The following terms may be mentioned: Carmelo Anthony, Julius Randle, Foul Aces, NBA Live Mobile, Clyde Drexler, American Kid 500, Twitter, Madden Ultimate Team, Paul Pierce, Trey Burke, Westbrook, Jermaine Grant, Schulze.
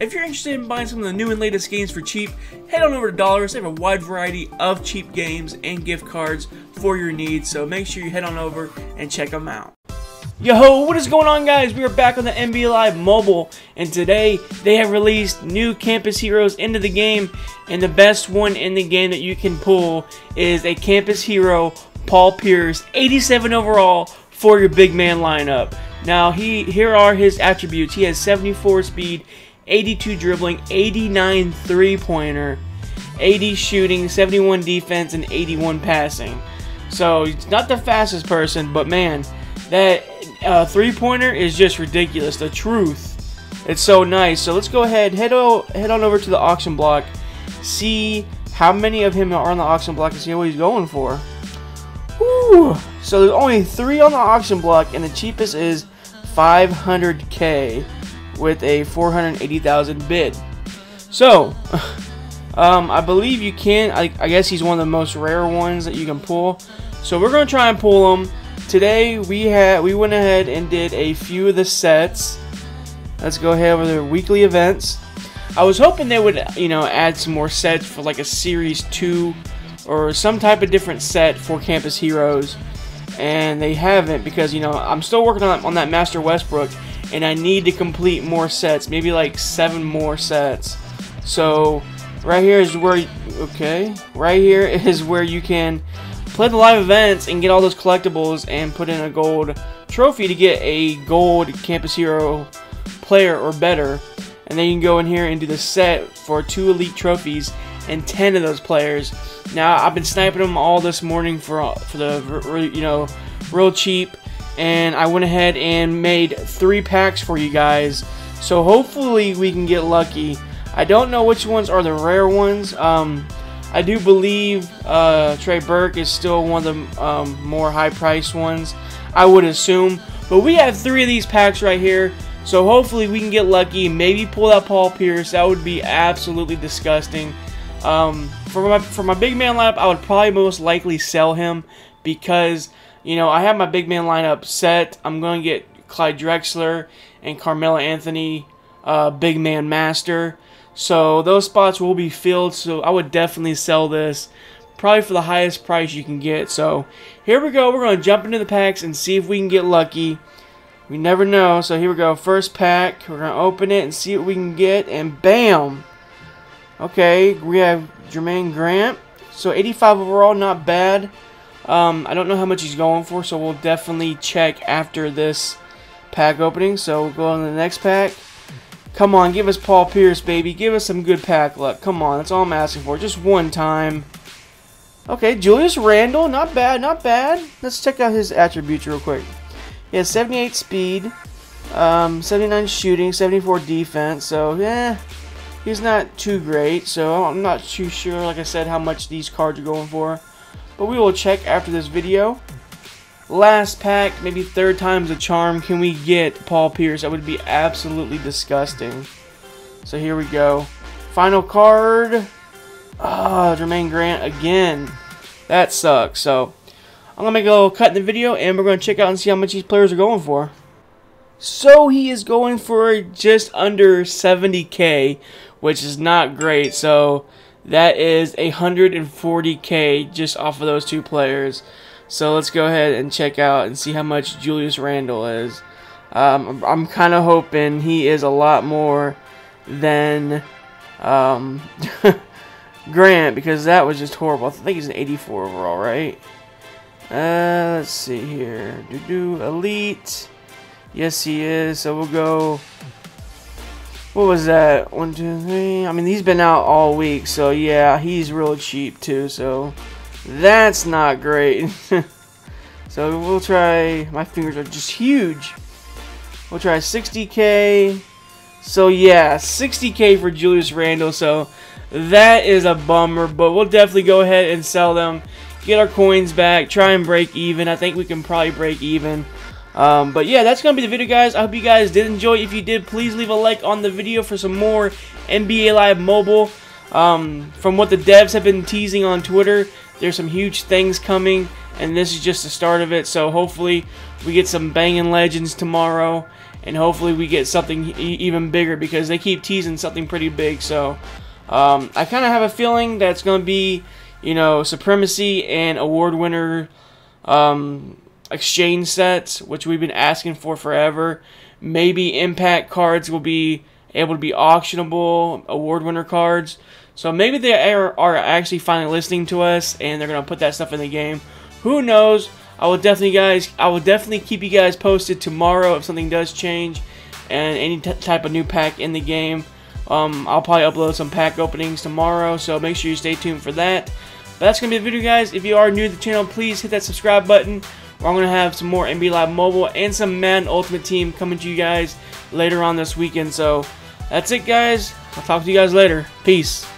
If you're interested in buying some of the new and latest games for cheap, head on over to Dollars. They have a wide variety of cheap games and gift cards for your needs, so make sure you head on over and check them out. Yo, what is going on, guys? We are back on the NBA Live Mobile, and today they have released new campus heroes into the game, and the best one in the game that you can pull is a campus hero, Paul Pierce, 87 overall for your big man lineup. Now, here are his attributes. He has 74 speed, 82 dribbling, 89 three-pointer, 80 shooting, 71 defense, and 81 passing. So, he's not the fastest person, but man, that three-pointer is just ridiculous. The truth. It's so nice. So let's go ahead. Head on over to the auction block. See how many of him are on the auction block and see what he's going for. Woo! So there's only 3 on the auction block, and the cheapest is 500K with a 480,000 bid. So I believe you can. I guess he's one of the most rare ones that you can pull. So we're gonna try and pull him. Today we went ahead and did a few of the sets. Let's go ahead over their weekly events. I was hoping they would, you know, add some more sets for like a series 2 or some type of different set for campus heroes, and they haven't, because, you know, I'm still working on that Master Westbrook, and I need to complete more sets, maybe like 7 more sets. So right here is where you can play the live events and get all those collectibles and put in a gold trophy to get a gold campus hero player or better. And then you can go in here and do the set for 2 elite trophies and 10 of those players. Now, I've been sniping them all this morning for the, you know, real cheap, and I went ahead and made 3 packs for you guys, so hopefully we can get lucky. I don't know which ones are the rare ones. I do believe Trey Burke is still one of the more high-priced ones, I would assume. But we have 3 of these packs right here, so hopefully we can get lucky. Maybe pull that Paul Pierce. That would be absolutely disgusting. For my big man lineup, I would probably most likely sell him, because, you know, I have my big man lineup set. I'm going to get Clyde Drexler and Carmelo Anthony, big man master. So those spots will be filled, so I would definitely sell this, probably for the highest price you can get. So here we go. We're going to jump into the packs and see if we can get lucky. We never know. So here we go. First pack. We're going to open it and see what we can get, and bam. Okay, we have Jermaine Grant. So 85 overall, not bad. I don't know how much he's going for, so we'll definitely check after this pack opening. So we'll go on to the next pack. Come on, give us Paul Pierce, baby. Give us some good pack luck. Come on, that's all I'm asking for. Just one time. Okay, Julius Randle. Not bad, not bad. Let's check out his attributes real quick. He has 78 speed, 79 shooting, 74 defense. So, yeah, he's not too great. So, I'm not too sure, like I said, how much these cards are going for. But we will check after this video. Last pack, maybe third time's a charm. Can we get Paul Pierce? That would be absolutely disgusting. So here we go. Final card. Ah, Jermaine Grant again. That sucks. So I'm going to make a little cut in the video, and we're going to check out and see how much these players are going for. So he is going for just under 70K, which is not great. So that is 140K just off of those 2 players. So let's go ahead and check out and see how much Julius Randle is. I'm kind of hoping he is a lot more than Grant, because that was just horrible. I think he's an 84 overall, right? Let's see here. Do elite. Yes, he is. So we'll go. What was that? 1, 2, 3. I mean, he's been out all week, so yeah, he's real cheap too. So. That's not great. So we'll try, my fingers are just huge. We'll try 60K. So yeah, 60K for Julius Randle. So that is a bummer, but we'll definitely go ahead and sell them, get our coins back, try and break even. I think we can probably break even. But yeah, that's going to be the video, guys. I hope you guys did enjoy. If you did, please leave a like on the video for some more NBA Live Mobile. From what the devs have been teasing on Twitter, there's some huge things coming, and this is just the start of it. So hopefully we get some banging legends tomorrow, and hopefully we get something even bigger, because they keep teasing something pretty big. So I kind of have a feeling that's going to be, you know, Supremacy and Award Winner exchange sets, which we've been asking for forever. Maybe Impact cards will be able to be auctionable, Award Winner cards. So maybe they are actually finally listening to us, and they're going to put that stuff in the game. Who knows? I will definitely keep you guys posted tomorrow if something does change and any type of new pack in the game. I'll probably upload some pack openings tomorrow, so make sure you stay tuned for that. But that's going to be the video, guys. If you are new to the channel, please hit that subscribe button. We're going to have some more NBA Live Mobile and some Madden Ultimate Team coming to you guys later on this weekend. So that's it, guys. I'll talk to you guys later. Peace.